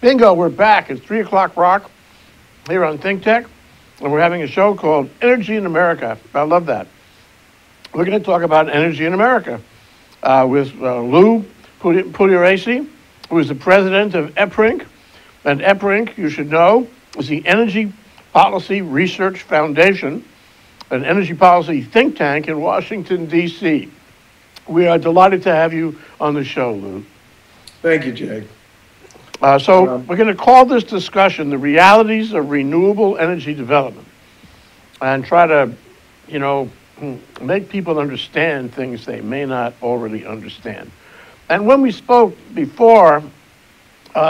Bingo, we're back. It's 3 o'clock rock here on ThinkTech, and we're having a show called Energy in America. I love that. We're going to talk about energy in America with Lou Pugliaresi, who is the president of EPRINC. And EPRINC, you should know, is the Energy Policy Research Foundation, an energy policy think tank in Washington, D.C. We are delighted to have you on the show, Lou. Thank you, Jay. So we're going to call this discussion the realities of renewable energy development and try to, you know, make people understand things they may not already understand. And when we spoke before,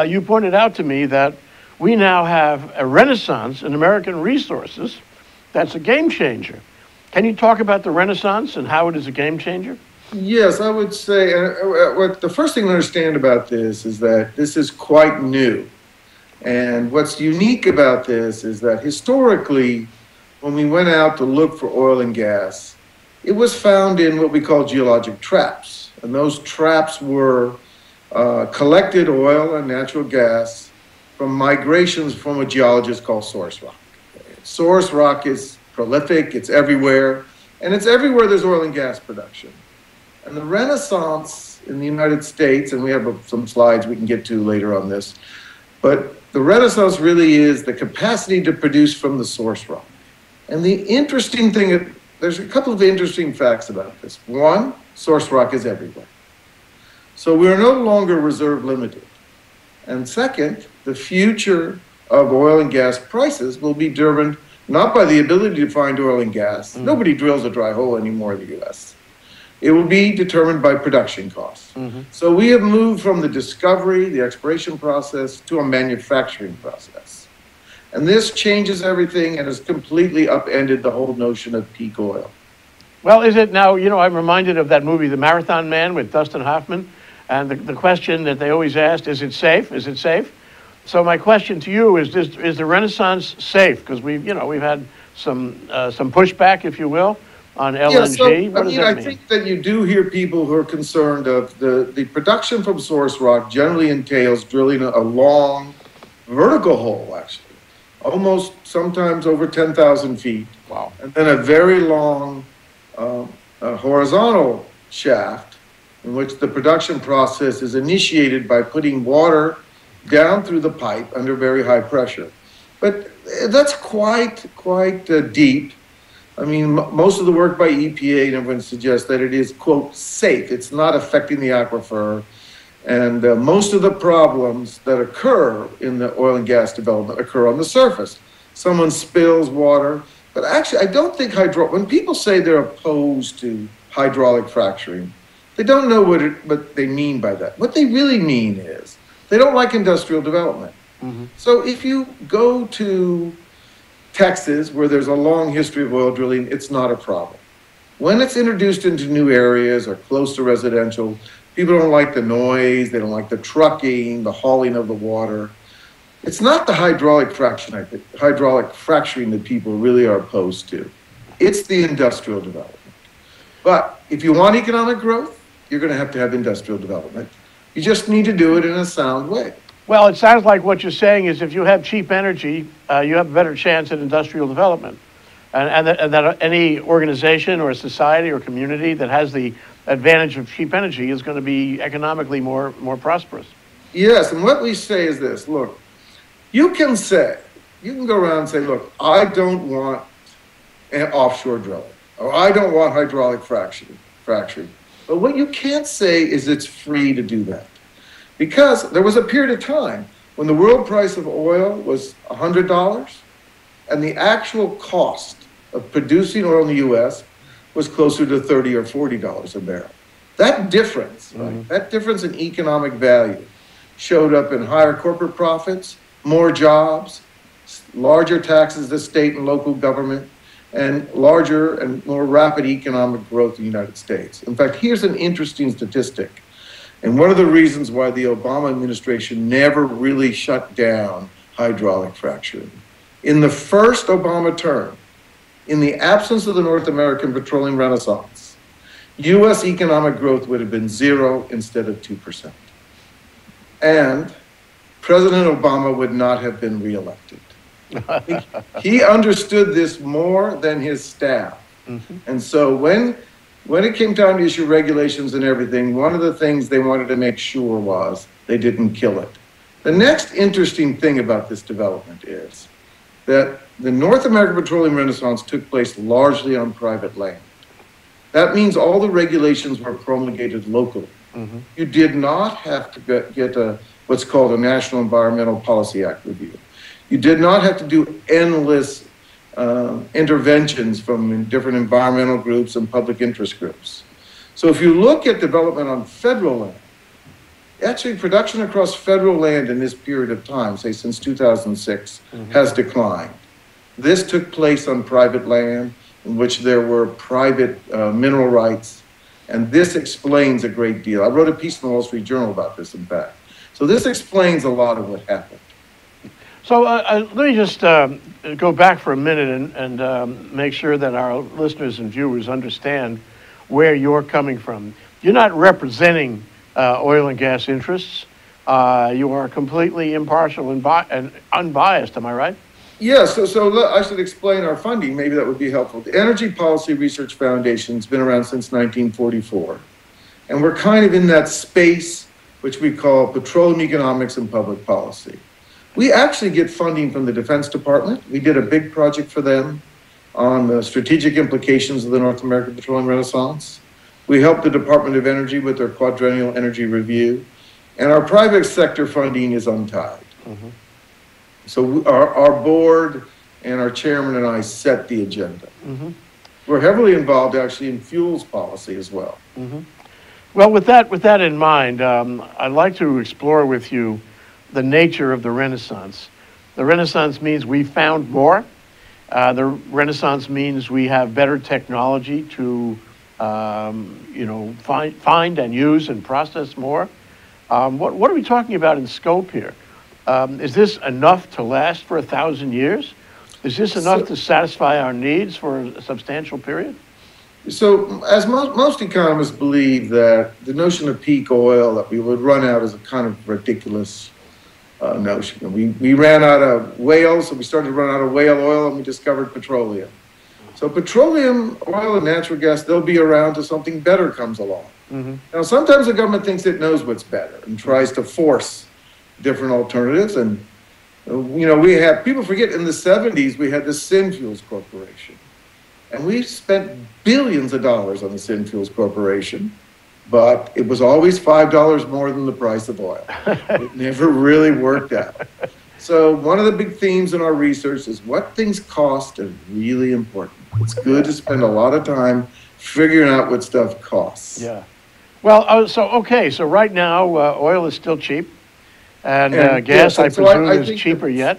you pointed out to me that we now have a renaissance in American resources that's a game changer. Can you talk about the renaissance and how it is a game changer? Yes, I would say what the first thing to understand about this is that this is quite new. And what's unique about this is that historically, when we went out to look for oil and gas, it was found in what we call geologic traps. And those traps were collected oil and natural gas from migrations from what geologists call source rock. Source rock is prolific, it's everywhere, and it's everywhere there's oil and gas production. And the Renaissance in the United States, and we have some slides we can get to later on this, but the Renaissance really is the capacity to produce from the source rock. And the interesting thing, there's a couple of interesting facts about this. One, source rock is everywhere. So we're no longer reserve limited. And second, the future of oil and gas prices will be driven not by the ability to find oil and gas. Mm-hmm. Nobody drills a dry hole anymore in the US. It will be determined by production costs. Mm-hmm. So we have moved from the discovery, the exploration process, to a manufacturing process. And this changes everything and has completely upended the whole notion of peak oil. Well, is it now, you know, I'm reminded of that movie, The Marathon Man with Dustin Hoffman. And the question that they always asked, is it safe? Is it safe? So my question to you is, this, is the Renaissance safe? Because we've, you know, we've had some pushback, if you will, on LNG. Yeah, so, what does that mean? I think that you do hear people who are concerned of the production from source rock generally entails drilling a long vertical hole, actually, almost sometimes over 10,000 feet. Wow. And then a very long horizontal shaft in which the production process is initiated by putting water down through the pipe under very high pressure. But that's quite deep. I mean, most of the work by EPA and everyone suggests that it is, quote, safe. It's not affecting the aquifer. And most of the problems that occur in the oil and gas development occur on the surface. Someone spills water. But actually, I don't think when people say they're opposed to hydraulic fracturing, they don't know what they mean by that. What they really mean is they don't like industrial development. Mm-hmm. So if you go to Texas, where there's a long history of oil drilling, it's not a problem. When it's introduced into new areas or close to residential, people don't like the noise, they don't like the trucking, the hauling of the water. It's not the hydraulic fracturing that people really are opposed to. It's the industrial development. But if you want economic growth, you're going to have industrial development. You just need to do it in a sound way. Well, it sounds like what you're saying is if you have cheap energy, you have a better chance at industrial development. And that any organization or society or community that has the advantage of cheap energy is going to be economically more prosperous. Yes, and what we say is this, look, you can go around and say, look, I don't want an offshore drilling, or I don't want hydraulic fracturing. But what you can't say is it's free to do that. Because there was a period of time when the world price of oil was $100 and the actual cost of producing oil in the US was closer to $30 or $40 a barrel. That difference, mm-hmm. right, that difference in economic value showed up in higher corporate profits, more jobs, larger taxes to state and local government, and larger and more rapid economic growth in the United States. In fact, here's an interesting statistic. And one of the reasons why the Obama administration never really shut down hydraulic fracturing. In the first Obama term, in the absence of the North American petroleum renaissance, US economic growth would have been 0 instead of 2%. And President Obama would not have been reelected. He understood this more than his staff. Mm-hmm. And so when it came time to issue regulations and everything, one of the things they wanted to make sure was they didn't kill it. The next interesting thing about this development is that the North American Petroleum Renaissance took place largely on private land. That means all the regulations were promulgated locally. Mm-hmm. You did not have to get a, what's called a National Environmental Policy Act review. You did not have to do endless interventions from different environmental groups and public interest groups. So if you look at development on federal land, actually production across federal land in this period of time, say since 2006, mm-hmm. has declined. This took place on private land in which there were private mineral rights, and this explains a great deal. I wrote a piece in the Wall Street Journal about this, in fact. So this explains a lot of what happened. So let me just go back for a minute and make sure that our listeners and viewers understand where you're coming from. You're not representing oil and gas interests. You are completely impartial and unbiased, am I right? Yes, so I should explain our funding. Maybe that would be helpful. The Energy Policy Research Foundation has been around since 1944. And we're kind of in that space which we call petroleum economics and public policy. We actually get funding from the Defense Department. We did a big project for them on the strategic implications of the North American Petroleum Renaissance. We helped the Department of Energy with their quadrennial energy review. And our private sector funding is untied. Mm-hmm. So our board and our chairman and I set the agenda. Mm-hmm. We're heavily involved actually in fuels policy as well. Mm-hmm. Well, with that in mind, I'd like to explore with you the nature of the Renaissance. The Renaissance means we found more. The Renaissance means we have better technology to find and use and process more. What are we talking about in scope here? Is this enough to last for 1,000 years? Is this enough to satisfy our needs for a substantial period? So as most economists believe that the notion of peak oil, that we would run out, is a kind of ridiculous notion. We ran out of whale, so we started to run out of whale oil, and we discovered petroleum. So petroleum, oil, and natural gas, they'll be around till something better comes along. Mm-hmm. Now, sometimes the government thinks it knows what's better and tries to force different alternatives. And, we have, people forget in the 70s, we had the Synfuels Corporation. And we spent billions of dollars on the Synfuels Corporation. But it was always $5 more than the price of oil. It never really worked out. So one of the big themes in our research is what things cost is really important. It's good to spend a lot of time figuring out what stuff costs. Yeah. Well, so right now oil is still cheap, and gas, yes, I presume, is cheaper yet.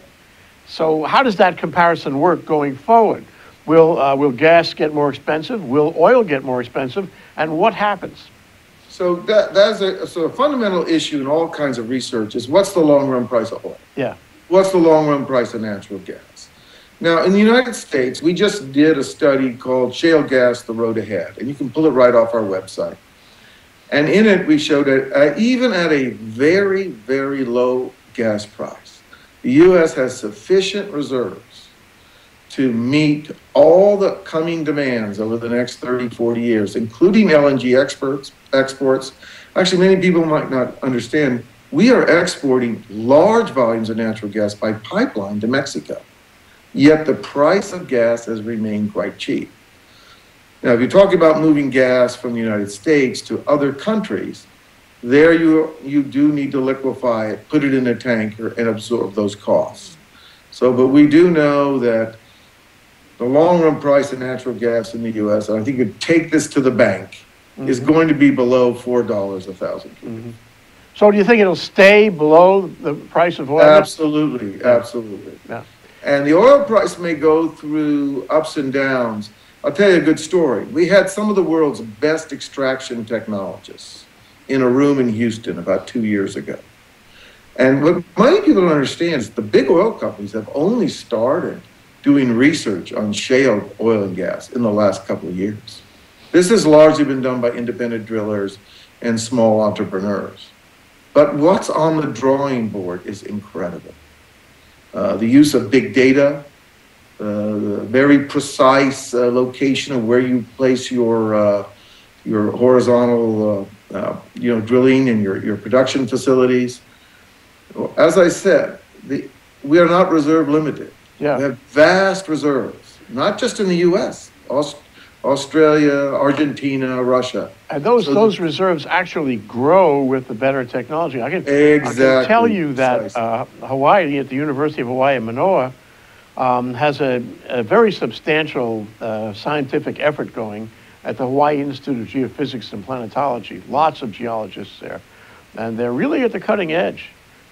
So how does that comparison work going forward? Will gas get more expensive? Will oil get more expensive? And what happens? So that's a fundamental issue in all kinds of research is what's the long-run price of oil? Yeah. What's the long-run price of natural gas? Now, in the United States, we just did a study called Shale Gas, The Road Ahead, and you can pull it right off our website. And in it, we showed that even at a very, very low gas price, the U.S. has sufficient reserves to meet all the coming demands over the next 30, 40 years, including LNG exports. Actually, many people might not understand, we are exporting large volumes of natural gas by pipeline to Mexico, yet the price of gas has remained quite cheap. Now, if you talk about moving gas from the United States to other countries, there you do need to liquefy it, put it in a tanker, and absorb those costs. So, but we do know that the long-run price of natural gas in the U.S., and I think you'd take this to the bank, mm-hmm. is going to be below $4 a thousand. Mm-hmm. So do you think it'll stay below the price of oil? Absolutely, absolutely. Yeah. And the oil price may go through ups and downs. I'll tell you a good story. We had some of the world's best extraction technologists in a room in Houston about 2 years ago. And what many people don't understand is the big oil companies have only started doing research on shale oil and gas in the last couple of years. This has largely been done by independent drillers and small entrepreneurs. But what's on the drawing board is incredible. The use of big data, very precise location of where you place your horizontal drilling and your production facilities. As I said, we are not reserve limited. Yeah. We have vast reserves, not just in the U.S., Australia, Argentina, Russia. And those reserves actually grow with the better technology. I can tell you that Hawaii, at the University of Hawaii at Manoa, has a very substantial scientific effort going at the Hawaii Institute of Geophysics and Planetology. Lots of geologists there. And they're really at the cutting edge.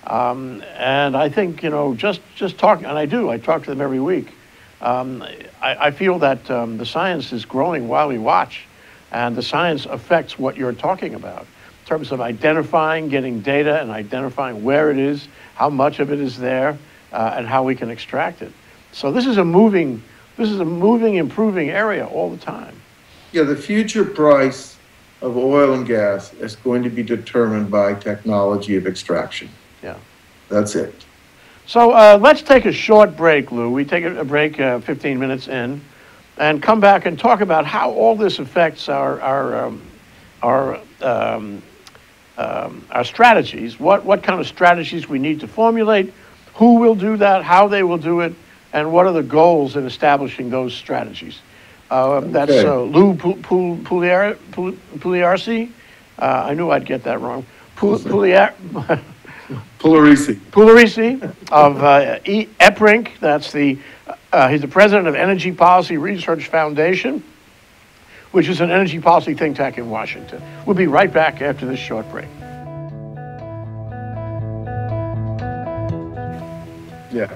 And I think, just talking, and I talk to them every week. I feel that the science is growing while we watch, and the science affects what you're talking about in terms of identifying, getting data, and identifying where it is, how much of it is there, and how we can extract it. So this is a moving, improving area all the time. Yeah, the future price of oil and gas is going to be determined by technology of extraction. Yeah, that's it. So let's take a short break, Lou. We take a break 15 minutes in and come back and talk about how all this affects our strategies, what kind of strategies we need to formulate, who will do that, how they will do it, and what are the goals in establishing those strategies. That's Lou Pugliaresi. I knew I'd get that wrong. Pugliaresi of EPRINC. That's he's the president of Energy Policy Research Foundation, which is an energy policy think tank in Washington. We'll be right back after this short break. Yeah.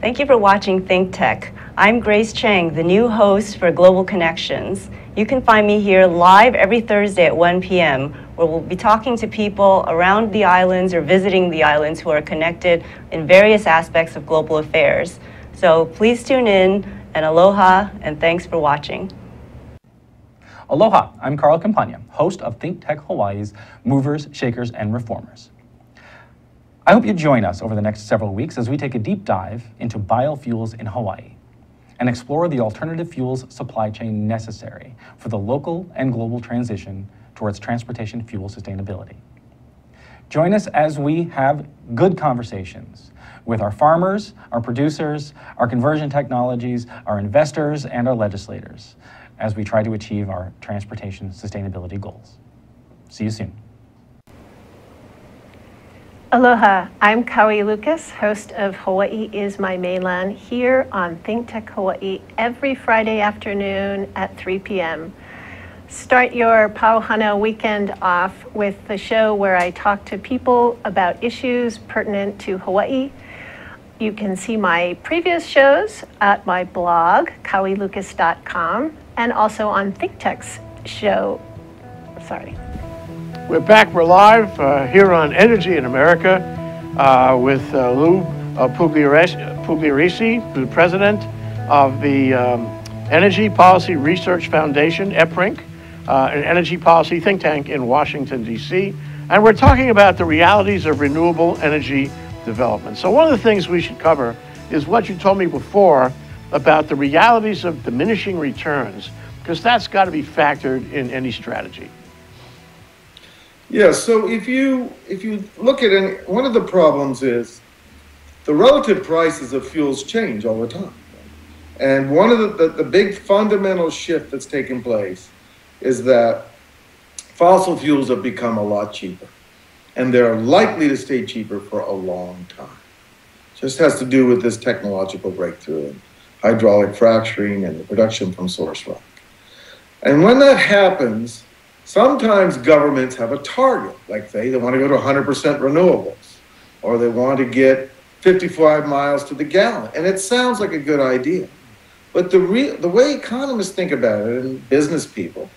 Thank you for watching ThinkTech. I'm Grace Chang, the new host for Global Connections. You can find me here live every Thursday at 1 p.m. where we'll be talking to people around the islands or visiting the islands who are connected in various aspects of global affairs. So please tune in, and aloha, and thanks for watching. Aloha, I'm Carl Campagna, host of ThinkTech Hawaii's Movers, Shakers, and Reformers. I hope you join us over the next several weeks as we take a deep dive into biofuels in Hawaii and explore the alternative fuels supply chain necessary for the local and global transition towards transportation fuel sustainability. Join us as we have good conversations with our farmers, our producers, our conversion technologies, our investors, and our legislators as we try to achieve our transportation sustainability goals. See you soon. Aloha, I'm Kaui Lucas, host of Hawaii is My Mainland here on ThinkTech Hawaii every Friday afternoon at 3 p.m. Start your Pauhana weekend off with the show where I talk to people about issues pertinent to Hawaii. You can see my previous shows at my blog, kauilucas.com, and also on ThinkTech's show. Sorry. We're back, we're live here on Energy in America with Lou Pugliaresi, the president of the Energy Policy Research Foundation, EPRINC, an energy policy think tank in Washington, D.C. And we're talking about the realities of renewable energy development. So one of the things we should cover is what you told me before about the realities of diminishing returns, because that's got to be factored in any strategy. Yeah, so if you look at one of the problems is the relative prices of fuels change all the time. And one of the big fundamental shift that's taken place is that fossil fuels have become a lot cheaper. And they're likely to stay cheaper for a long time. Just has to do with this technological breakthrough in hydraulic fracturing and the production from source rock. And when that happens, sometimes governments have a target, like they want to go to 100% renewables, or they want to get 55 miles to the gallon. And it sounds like a good idea. But the way economists think about it and business people,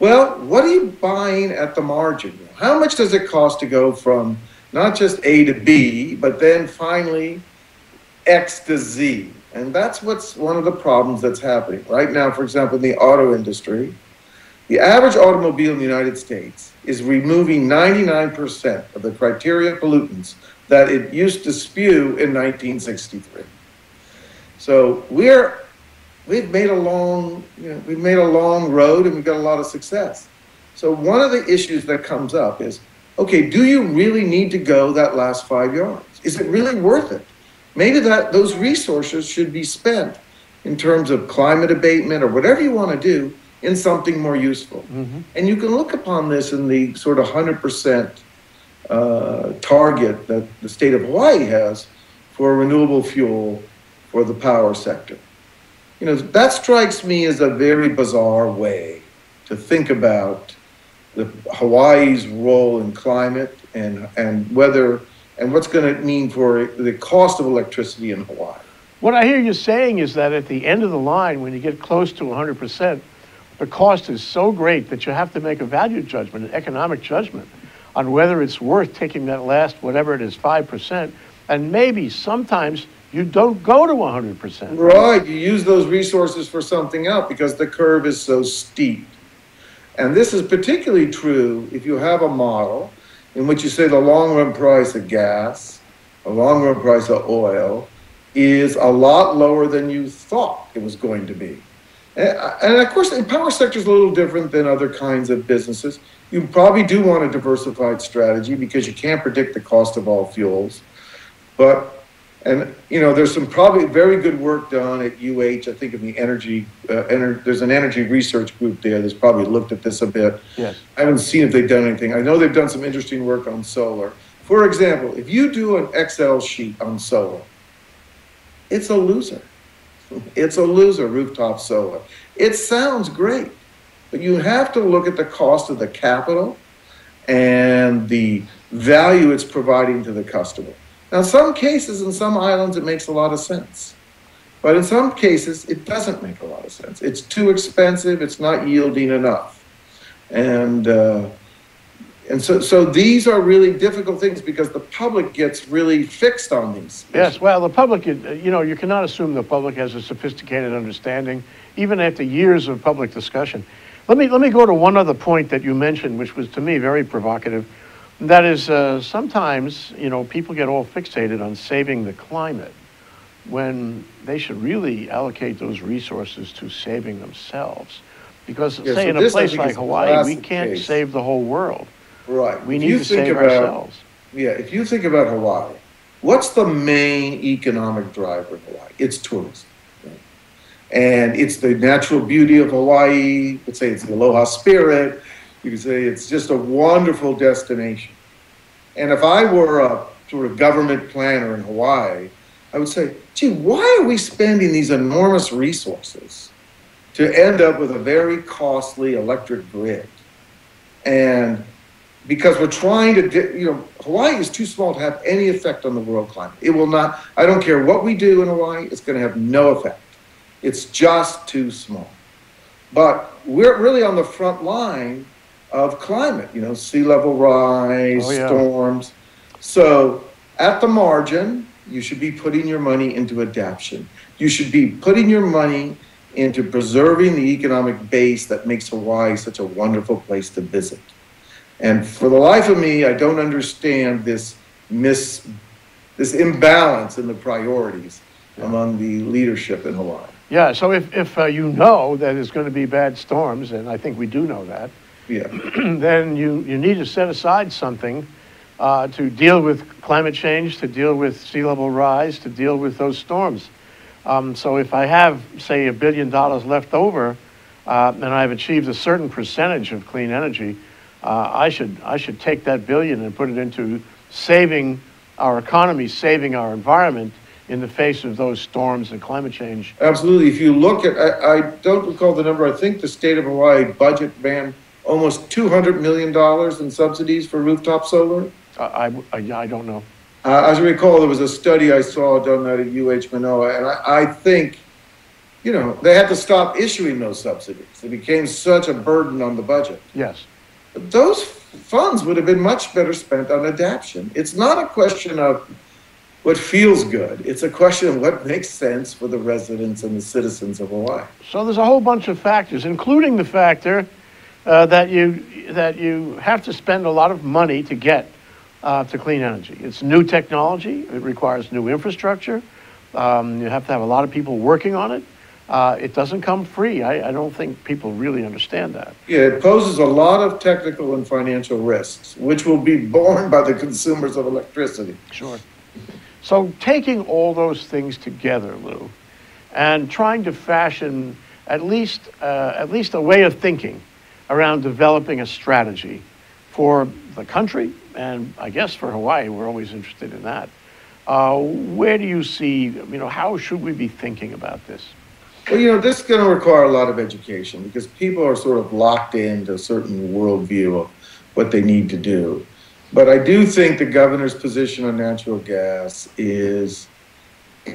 well, what are you buying at the margin? How much does it cost to go from not just A to B, but then finally X to Z. And that's what's one of the problems that's happening right now. For example, in the auto industry, the average automobile in the United States is removing 99% of the criteria pollutants that it used to spew in 1963. So we've made a long road, and we've got a lot of success. So one of the issues that comes up is, okay, do you really need to go that last 5 yards? Is it really worth it? Maybe that those resources should be spent in terms of climate abatement or whatever you want to do in something more useful. Mm-hmm. And you can look upon this in the sort of 100% target that the state of Hawaii has for renewable fuel for the power sector. You know, that strikes me as a very bizarre way to think about the Hawaii's role in climate and what's going to mean for the cost of electricity in Hawaii. What I hear you saying is that at the end of the line, when you get close to 100%, the cost is so great that you have to make a value judgment, an economic judgment, on whether it's worth taking that last, whatever it is, 5%, and maybe sometimes you don't go to 100%. Right, you use those resources for something else because the curve is so steep. And this is particularly true if you have a model in which you say the long-run price of gas, the long-run price of oil is a lot lower than you thought it was going to be. And of course, the power sector is a little different than other kinds of businesses. You probably do want a diversified strategy because you can't predict the cost of all fuels. And you know, there's some probably very good work done at UH. I think in the energy, there's an energy research group there that's probably looked at this a bit. Yes. I haven't seen if they've done anything. I know they've done some interesting work on solar. For example, if you do an Excel sheet on solar, it's a loser. It's a loser, rooftop solar. It sounds great, but you have to look at the cost of the capital and the value it's providing to the customer. Now, in some cases, in some islands, it makes a lot of sense. But in some cases, it doesn't make a lot of sense. It's too expensive. It's not yielding enough. And so these are really difficult things because the public gets really fixed on these. Yes, well, the public, you know, you cannot assume the public has a sophisticated understanding, even after years of public discussion. Let me go to one other point that you mentioned, which was, to me, very provocative. That is, sometimes, you know, people get all fixated on saving the climate when they should really allocate those resources to saving themselves. Because, yeah, say, so in a place like Hawaii, we can't save the whole world. Right. We need to save ourselves. Yeah, if you think about Hawaii, what's the main economic driver in Hawaii? It's tourism. Right? And it's the natural beauty of Hawaii. Let's say it's the aloha spirit. You could say it's just a wonderful destination. And if I were a sort of government planner in Hawaii, I would say, gee, why are we spending these enormous resources to end up with a very costly electric grid? And because we're trying to, you know, Hawaii is too small to have any effect on the world climate. It will not, I don't care what we do in Hawaii, it's going to have no effect. It's just too small. But we're really on the front line of climate, you know, sea level rise, oh, yeah, storms. So at the margin, you should be putting your money into adaptation. You should be putting your money into preserving the economic base that makes Hawaii such a wonderful place to visit. And for the life of me, I don't understand this imbalance in the priorities, yeah, among the leadership in Hawaii. Yeah, so if you know that it's going to be bad storms, and I think we do know that, yeah, then you need to set aside something to deal with climate change, to deal with sea level rise, to deal with those storms. So if I have, say, $1 billion left over, and I've achieved a certain percentage of clean energy, I should take that billion and put it into saving our economy, saving our environment in the face of those storms and climate change. Absolutely. If you look at, I don't recall the number, I think the state of Hawaii budget banned almost $200 million in subsidies for rooftop solar? I don't know. As I recall, there was a study I saw done out at UH Manoa, and I think, you know, they had to stop issuing those subsidies. It became such a burden on the budget. Yes. But those funds would have been much better spent on adaptation. It's not a question of, what feels good. It's a question of what makes sense for the residents and the citizens of Hawaii. So there's a whole bunch of factors, including the factor that you have to spend a lot of money to get to clean energy. It's new technology. It requires new infrastructure. You have to have a lot of people working on it. It doesn't come free. I don't think people really understand that. Yeah, it poses a lot of technical and financial risks, which will be borne by the consumers of electricity. Sure. So taking all those things together, Lou, and trying to fashion at least a way of thinking around developing a strategy for the country, and I guess for Hawaii, we're always interested in that. Where do you see, how should we be thinking about this? Well, this is going to require a lot of education because people are sort of locked into a certain worldview of what they need to do. But I do think the governor's position on natural gas it's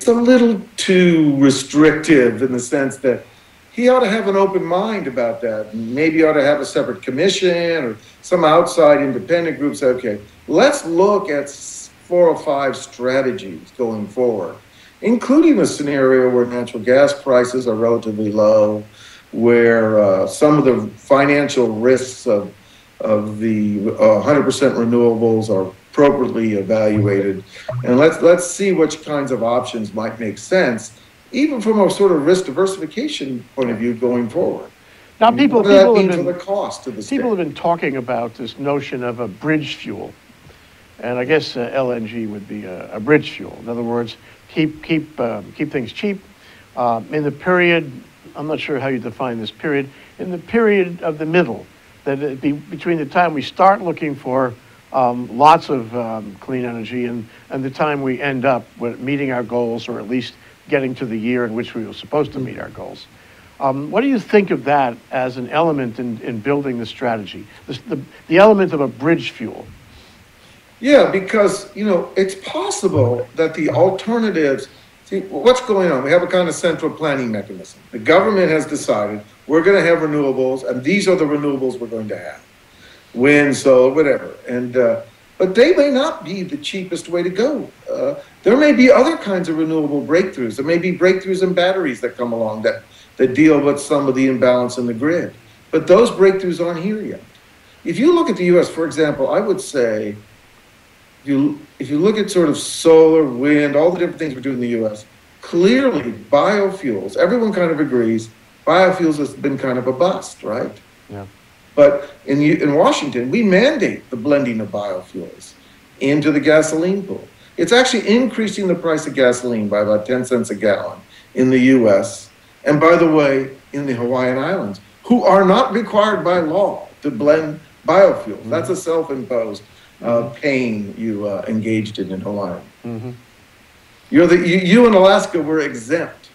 a little too restrictive in the sense that he ought to have an open mind about that. Maybe ought to have a separate commission or some outside independent group say, okay, let's look at 4 or 5 strategies going forward, including a scenario where natural gas prices are relatively low, where some of the financial risks of the 100% renewables are appropriately evaluated. And let's see which kinds of options might make sense, even from a sort of risk diversification point of view going forward. Now, people have been talking about this notion of a bridge fuel. And I guess LNG would be a bridge fuel. In other words, keep things cheap. In the period, I'm not sure how you define this period, in the period of the middle, that it be between the time we start looking for lots of clean energy and the time we end up with meeting our goals, or at least getting to the year in which we were supposed to meet our goals. What do you think of that as an element in building the strategy, the element of a bridge fuel? Yeah, because, it's possible that the alternatives, see, what's going on? We have a kind of central planning mechanism. The government has decided we're going to have renewables, and these are the renewables we're going to have. Wind, solar, whatever. And, but they may not be the cheapest way to go. There may be other kinds of renewable breakthroughs. There may be breakthroughs in batteries that come along that deal with some of the imbalance in the grid. But those breakthroughs aren't here yet. If you look at the U.S., for example, I would say, if you look at sort of solar, wind, all the different things we're doing in the U.S., clearly biofuels, everyone kind of agrees, biofuels has been kind of a bust, right? Yeah. But in Washington, we mandate the blending of biofuels into the gasoline pool. It's actually increasing the price of gasoline by about 10 cents a gallon in the U.S., and by the way, in the Hawaiian Islands, who are not required by law to blend biofuel. Mm-hmm. That's a self-imposed pain you engaged in Hawaii. Mm-hmm. You and Alaska were exempt.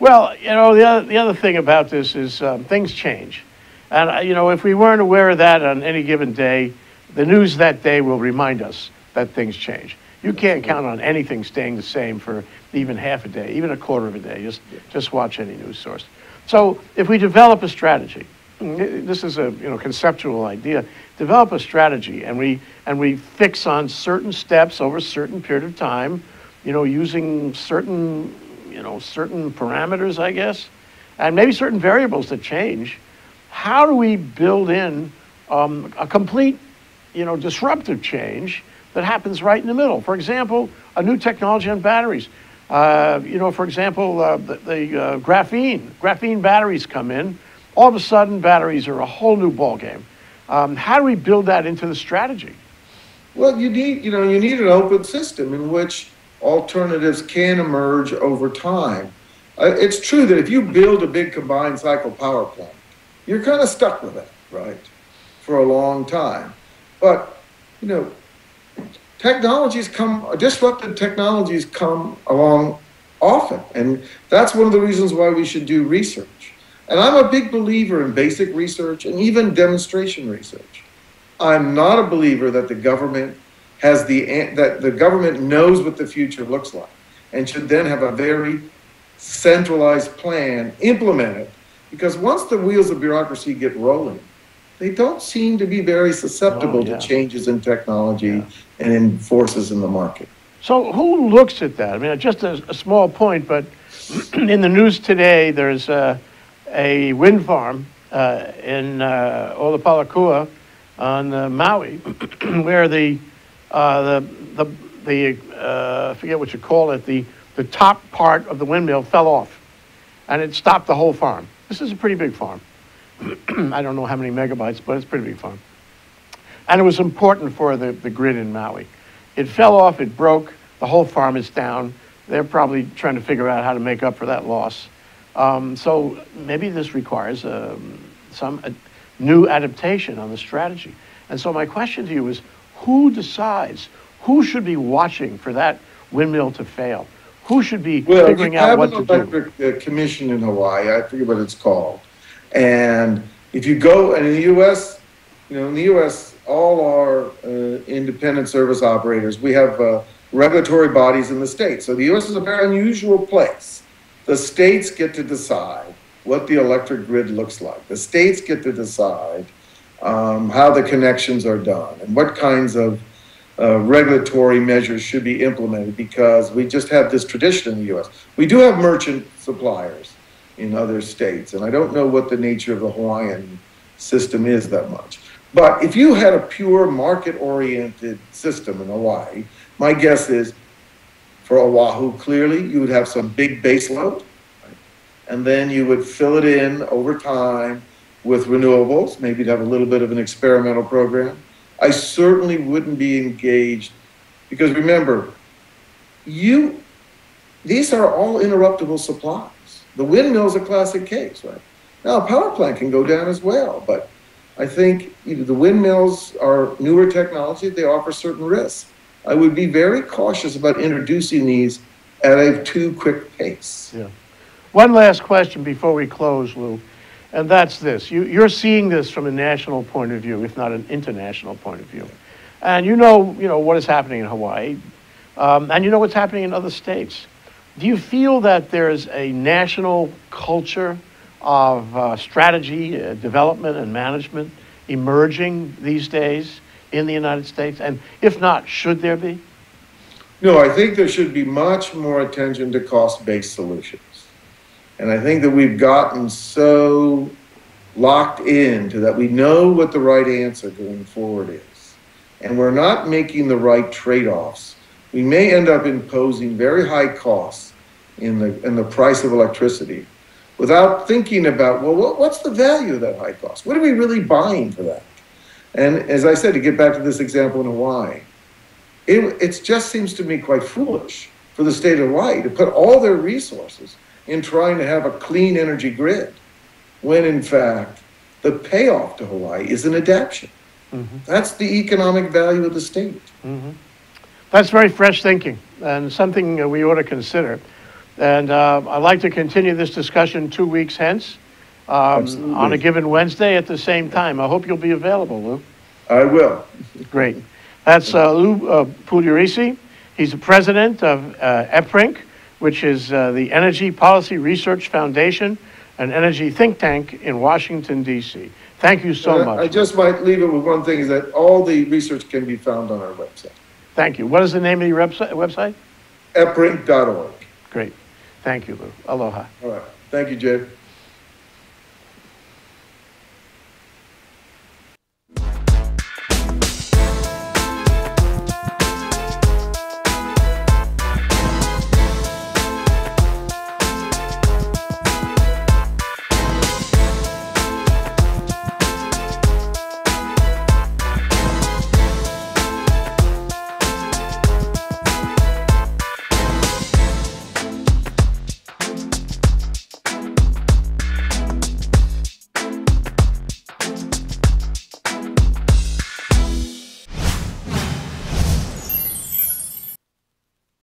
Well, the other thing about this is things change. And, if we weren't aware of that on any given day, the news that day will remind us that things change. You can't count on anything staying the same for even half a day, even a quarter of a day. Just watch any news source. So if we develop a strategy, this is a conceptual idea. Develop a strategy, and we fix on certain steps over a certain period of time, using certain certain parameters, I guess, and maybe certain variables that change. How do we build in a complete disruptive change that happens right in the middle? For example, a new technology on batteries. For example, the graphene batteries come in. All of a sudden, batteries are a whole new ballgame. How do we build that into the strategy? Well, you need an open system in which alternatives can emerge over time. It's true that if you build a big combined cycle power plant, you're kind of stuck with it, right, for a long time. But, disruptive technologies come along often, and that's one of the reasons why we should do research. And I'm a big believer in basic research and even demonstration research. I'm not a believer that the government knows what the future looks like and should then have a very centralized plan, implement it. Because once the wheels of bureaucracy get rolling, they don't seem to be very susceptible to changes in technology and in forces in the market. So who looks at that? I mean, just a small point, but in the news today, there's a wind farm in Olapalakua on Maui, where the I forget what you call it, the top part of the windmill fell off, and it stopped the whole farm. This is a pretty big farm. I don't know how many megabytes, but it's a pretty big farm. And it was important for the grid in Maui. It fell off, it broke, the whole farm is down. They're probably trying to figure out how to make up for that loss. So maybe this requires some new adaptation on the strategy. And so my question to you is, who decides? Who should be watching for that windmill to fail? Who should be figuring out what to do? Well, you have an electric commission in Hawaii, I forget what it's called. And if you go, and in the U.S., you know, in the U.S., all our independent service operators, we have regulatory bodies in the states. So the U.S. is a very unusual place. The states get to decide what the electric grid looks like. The states get to decide how the connections are done and what kinds of regulatory measures should be implemented, because we just have this tradition in the U.S. We do have merchant suppliers in other states, and I don't know what the nature of the Hawaiian system is that much. But if you had a pure market-oriented system in Hawaii, my guess is for Oahu, clearly, you would have some big base load, right? And then you would fill it in over time with renewables. Maybe you'd have a little bit of an experimental program. I certainly wouldn't be engaged, because remember, these are all interruptible supplies. The windmill's a classic case, right? Now, a power plant can go down as well, but I think the windmills are newer technology. They offer certain risks. I would be very cautious about introducing these at a too quick pace. Yeah. One last question before we close, Lou, and that's this. You're seeing this from a national point of view, if not an international point of view. And you know what is happening in Hawaii, and you know what's happening in other states. Do you feel that there's a national culture of strategy, development, and management emerging these days in the United States? And if not, should there be? No, I think there should be much more attention to cost-based solutions. And I think that we've gotten so locked into that we know what the right answer going forward is. And we're not making the right trade-offs. We may end up imposing very high costs in the price of electricity without thinking about, well, what's the value of that high cost? What are we really buying for that? And as I said, to get back to this example in Hawaii, it just seems to me quite foolish for the state of Hawaii to put all their resources in trying to have a clean energy grid, when in fact, the payoff to Hawaii is an adaption. Mm-hmm. That's the economic value of the state. Mm-hmm. That's very fresh thinking and something we ought to consider. And I'd like to continue this discussion 2 weeks hence on a given Wednesday at the same time. I hope you'll be available, Lou. I will. Great. That's Lou Pugliaresi. He's the president of EPRINC, which is the Energy Policy Research Foundation, an energy think tank in Washington, D.C. Thank you so much. I just might leave it with one thing, is that all the research can be found on our website. Thank you. What is the name of your website? EPRINC.org. Great. Thank you, Lou. Aloha. All right. Thank you, Jay.